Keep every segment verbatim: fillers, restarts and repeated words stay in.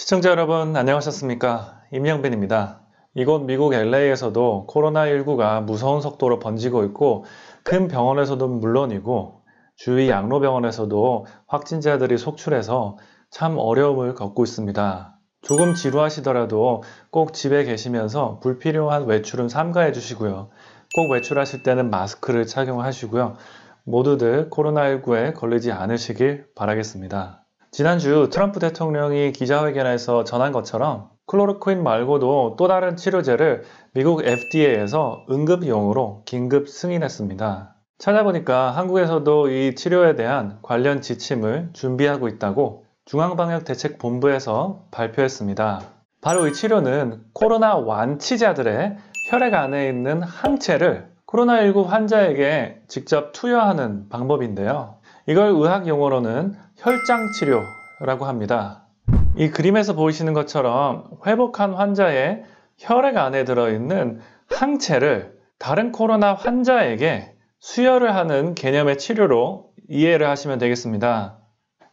시청자 여러분 안녕하셨습니까? 임영빈입니다. 이곳 미국 엘에이에서도 코로나 십구가 무서운 속도로 번지고 있고 큰 병원에서도 물론이고 주위 양로병원에서도 확진자들이 속출해서 참 어려움을 겪고 있습니다. 조금 지루하시더라도 꼭 집에 계시면서 불필요한 외출은 삼가해 주시고요. 꼭 외출하실 때는 마스크를 착용하시고요. 모두들 코로나 십구에 걸리지 않으시길 바라겠습니다. 지난주 트럼프 대통령이 기자회견에서 전한 것처럼 클로로퀸 말고도 또 다른 치료제를 미국 에프디에이에서 응급용으로 긴급 승인했습니다. 찾아보니까 한국에서도 이 치료에 대한 관련 지침을 준비하고 있다고 중앙방역대책본부에서 발표했습니다. 바로 이 치료는 코로나 완치자들의 혈액 안에 있는 항체를 코로나 십구 환자에게 직접 투여하는 방법인데요. 이걸 의학 용어로는 혈장치료라고 합니다. 이 그림에서 보이시는 것처럼 회복한 환자의 혈액 안에 들어있는 항체를 다른 코로나 환자에게 수혈을 하는 개념의 치료로 이해를 하시면 되겠습니다.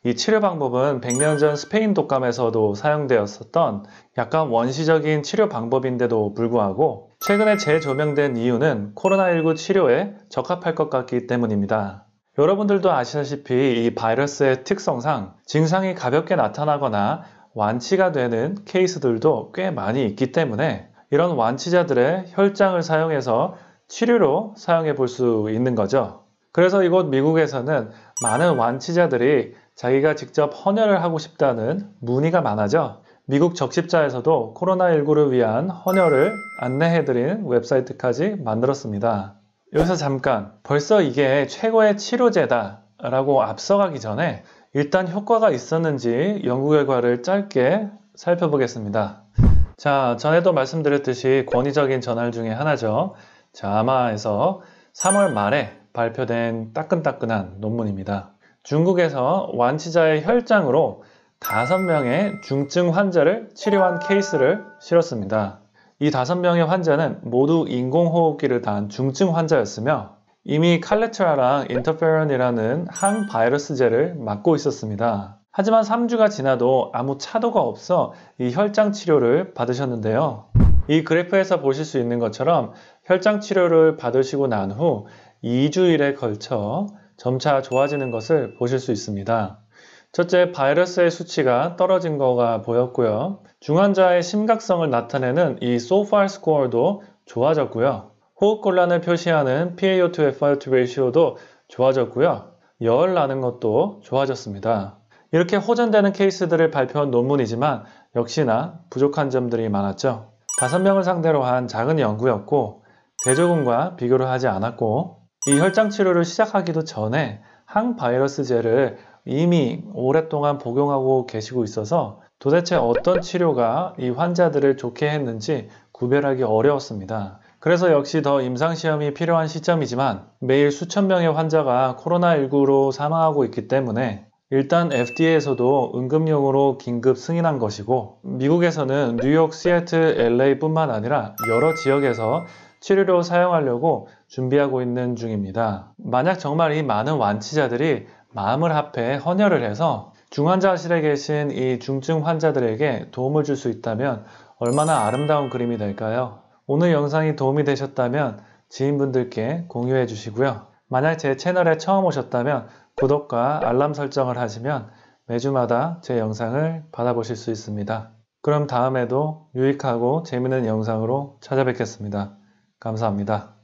이 치료 방법은 백 년 전 스페인 독감에서도 사용되었었던 약간 원시적인 치료 방법인데도 불구하고 최근에 재조명된 이유는 코로나 십구 치료에 적합할 것 같기 때문입니다. 여러분들도 아시다시피 이 바이러스의 특성상 증상이 가볍게 나타나거나 완치가 되는 케이스들도 꽤 많이 있기 때문에 이런 완치자들의 혈장을 사용해서 치료로 사용해 볼 수 있는 거죠. 그래서 이곳 미국에서는 많은 완치자들이 자기가 직접 헌혈을 하고 싶다는 문의가 많아져 미국 적십자에서도 코로나 십구를 위한 헌혈을 안내해드린 웹사이트까지 만들었습니다. 여기서 잠깐, 벌써 이게 최고의 치료제다 라고 앞서가기 전에 일단 효과가 있었는지 연구 결과를 짧게 살펴보겠습니다. 자, 전에도 말씀드렸듯이 권위적인 저널 중에 하나죠. 자마에서 삼월 말에 발표된 따끈따끈한 논문입니다. 중국에서 완치자의 혈장으로 다섯 명의 중증 환자를 치료한 케이스를 실었습니다. 이 다섯 명의 환자는 모두 인공호흡기를 단 중증 환자였으며 이미 칼레트라랑 인터페론이라는 항바이러스제를 맞고 있었습니다. 하지만 삼 주가 지나도 아무 차도가 없어 이 혈장 치료를 받으셨는데요. 이 그래프에서 보실 수 있는 것처럼 혈장 치료를 받으시고 난 후 이 주일에 걸쳐 점차 좋아지는 것을 보실 수 있습니다. 첫째, 바이러스의 수치가 떨어진 거가 보였고요. 중환자의 심각성을 나타내는 이 소파 스코어도 좋아졌고요. 호흡곤란을 표시하는 피에이오 투 에프아이오 투 레이시오도 좋아졌고요. 열 나는 것도 좋아졌습니다. 이렇게 호전되는 케이스들을 발표한 논문이지만 역시나 부족한 점들이 많았죠. 다섯 명을 상대로 한 작은 연구였고 대조군과 비교를 하지 않았고 이 혈장 치료를 시작하기도 전에 항바이러스제를 이미 오랫동안 복용하고 계시고 있어서 도대체 어떤 치료가 이 환자들을 좋게 했는지 구별하기 어려웠습니다. 그래서 역시 더 임상시험이 필요한 시점이지만 매일 수천 명의 환자가 코로나 십구로 사망하고 있기 때문에 일단 에프디에이에서도 응급용으로 긴급 승인한 것이고 미국에서는 뉴욕, 시애틀, 엘에이뿐만 아니라 여러 지역에서 치료로 사용하려고 준비하고 있는 중입니다. 만약 정말 이 많은 완치자들이 마음을 합해 헌혈을 해서 중환자실에 계신 이 중증 환자들에게 도움을 줄 수 있다면 얼마나 아름다운 그림이 될까요? 오늘 영상이 도움이 되셨다면 지인분들께 공유해 주시고요. 만약 제 채널에 처음 오셨다면 구독과 알람 설정을 하시면 매주마다 제 영상을 받아보실 수 있습니다. 그럼 다음에도 유익하고 재미있는 영상으로 찾아뵙겠습니다. 감사합니다.